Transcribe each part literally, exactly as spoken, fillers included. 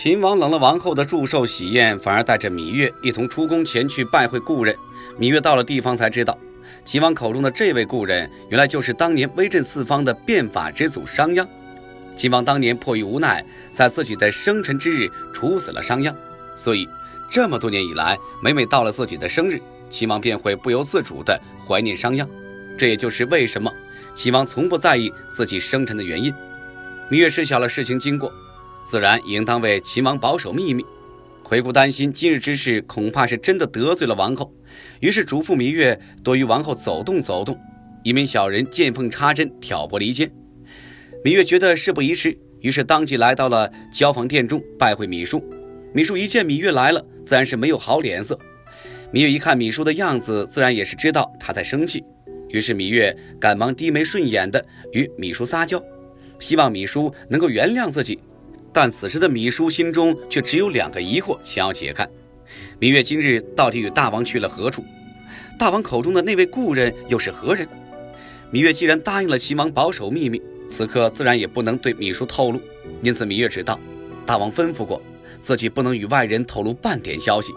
秦王冷了王后的祝寿喜宴，反而带着芈月一同出宫前去拜会故人。芈月到了地方才知道，秦王口中的这位故人，原来就是当年威震四方的变法之祖商鞅。秦王当年迫于无奈，在自己的生辰之日处死了商鞅，所以这么多年以来，每每到了自己的生日，秦王便会不由自主地怀念商鞅。这也就是为什么秦王从不在意自己生辰的原因。芈月知晓了事情经过，自然也应当为秦王保守秘密。魁姑担心今日之事恐怕是真的得罪了王后，于是嘱咐芈月多与王后走动走动，以免小人见缝插针挑拨离间。芈月觉得事不宜迟，于是当即来到了椒房殿中拜会芈姝。芈姝一见芈月来了，自然是没有好脸色。芈月一看芈姝的样子，自然也是知道她在生气，于是芈月赶忙低眉顺眼的与芈姝撒娇，希望芈姝能够原谅自己。但此时的芈姝心中却只有两个疑惑想要解开：芈月今日到底与大王去了何处？大王口中的那位故人又是何人？芈月既然答应了秦王保守秘密，此刻自然也不能对芈姝透露，因此芈月知道大王吩咐过自己不能与外人透露半点消息。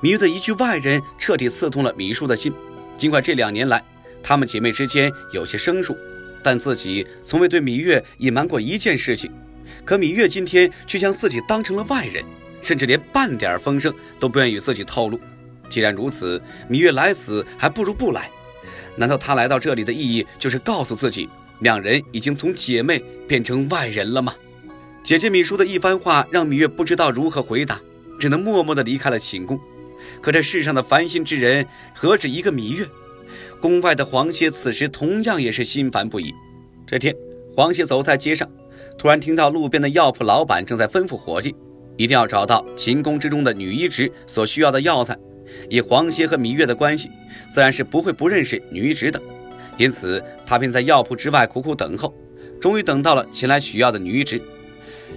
芈月的一句外人彻底刺痛了芈姝的心，尽管这两年来她们姐妹之间有些生疏，但自己从未对芈月隐瞒过一件事情，可芈月今天却将自己当成了外人，甚至连半点风声都不愿与自己透露。既然如此，芈月来此还不如不来。难道她来到这里的意义就是告诉自己，两人已经从姐妹变成外人了吗？姐姐芈姝的一番话让芈月不知道如何回答，只能默默地离开了寝宫。可这世上的烦心之人何止一个芈月？宫外的黄歇此时同样也是心烦不已。这天，黄歇走在街上，突然听到路边的药铺老板正在吩咐伙计，一定要找到秦宫之中的女医职所需要的药材。以黄歇和芈月的关系，自然是不会不认识女医职的，因此他便在药铺之外苦苦等候，终于等到了前来取药的女医职。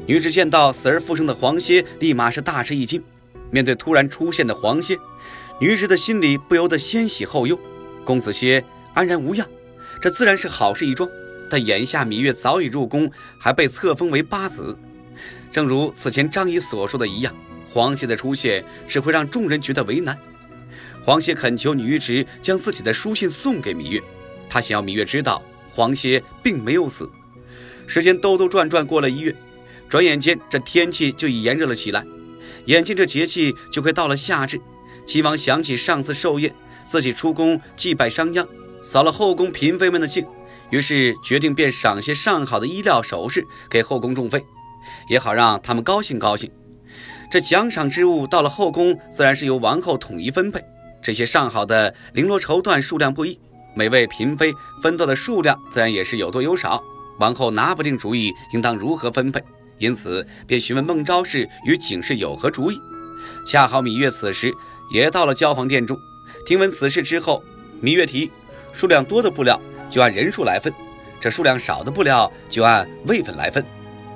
女医职见到死而复生的黄歇，立马是大吃一惊。面对突然出现的黄歇，女医职的心里不由得先喜后忧。公子歇安然无恙，这自然是好事一桩，但眼下芈月早已入宫，还被册封为八子。正如此前张仪所说的一样，黄歇的出现只会让众人觉得为难。黄歇恳求女医职将自己的书信送给芈月，他想要芈月知道黄歇并没有死。时间兜兜转转过了一月，转眼间这天气就已炎热了起来。眼见这节气就快到了夏至，秦王想起上次寿宴自己出宫祭拜商鞅，扫了后宫嫔妃们的兴，于是决定便赏些上好的衣料首饰给后宫众妃，也好让他们高兴高兴。这奖赏之物到了后宫，自然是由王后统一分配。这些上好的绫罗绸缎数量不一，每位嫔妃分到的数量自然也是有多有少，王后拿不定主意应当如何分配，因此便询问孟昭氏与景氏有何主意。恰好芈月此时也到了椒房殿中，听闻此事之后，芈月提议数量多的布料就按人数来分，这数量少的布料就按位分来分，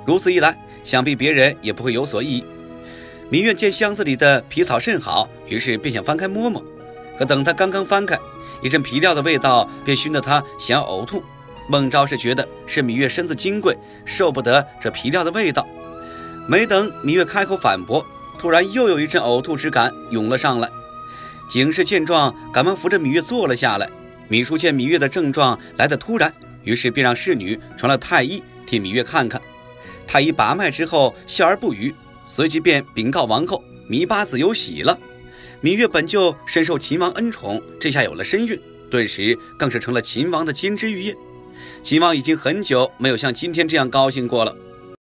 如此一来想必别人也不会有所异议。芈月见箱子里的皮草甚好，于是便想翻开摸摸，可等她刚刚翻开，一阵皮料的味道便熏得她想要呕吐。孟昭是觉得是芈月身子金贵，受不得这皮料的味道，没等芈月开口反驳，突然又有一阵呕吐之感涌了上来。景氏见状，赶忙扶着芈月坐了下来。芈姝见芈月的症状来得突然，于是便让侍女传了太医替芈月看看。太医把脉之后笑而不语，随即便禀告王后，芈八子有喜了。芈月本就深受秦王恩宠，这下有了身孕，顿时更是成了秦王的金枝玉叶。秦王已经很久没有像今天这样高兴过了，